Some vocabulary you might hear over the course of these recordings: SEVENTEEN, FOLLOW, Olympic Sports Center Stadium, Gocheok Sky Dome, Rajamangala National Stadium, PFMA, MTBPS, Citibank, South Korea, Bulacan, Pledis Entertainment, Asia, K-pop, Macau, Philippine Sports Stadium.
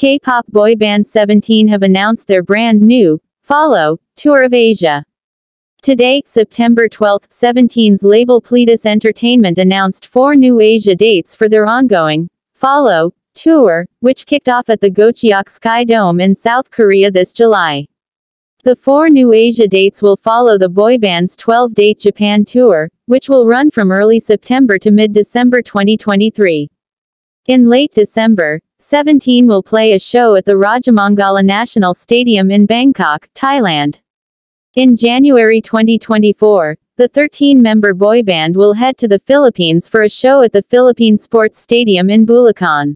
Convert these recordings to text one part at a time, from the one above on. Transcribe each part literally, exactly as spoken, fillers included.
K-pop boy band Seventeen have announced their brand new, Follow, tour of Asia. Today, September twelfth, Seventeen's label Pledis Entertainment announced four new Asia dates for their ongoing, Follow, tour, which kicked off at the Gocheok Sky Dome in South Korea this July. The four new Asia dates will follow the boy band's twelve-date Japan tour, which will run from early September to mid-December twenty twenty-three. In late December, Seventeen will play a show at the Rajamangala National Stadium in Bangkok, Thailand. In January twenty twenty-four, the thirteen-member boy band will head to the Philippines for a show at the Philippine Sports Stadium in Bulacan.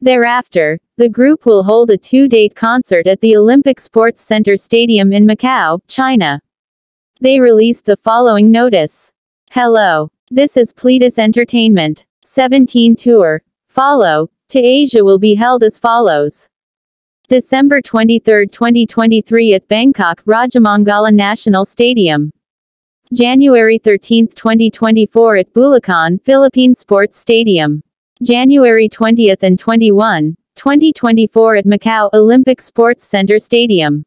Thereafter, the group will hold a two-date concert at the Olympic Sports Center Stadium in Macau, China. They released the following notice. Hello. This is Pledis Entertainment. Seventeen Tour, Follow, to Asia will be held as follows. December twenty-third, twenty twenty-three at Bangkok, Rajamangala National Stadium. January thirteenth, twenty twenty-four at Bulacan, Philippine Sports Stadium. January twentieth and twenty-first, twenty twenty-four at Macau Olympic Sports Center Stadium.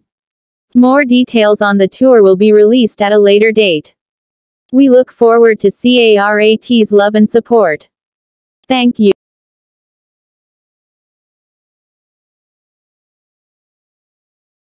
More details on the tour will be released at a later date. We look forward to CARAT's love and support. Thank you.